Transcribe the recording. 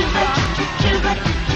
Cuba, Cuba.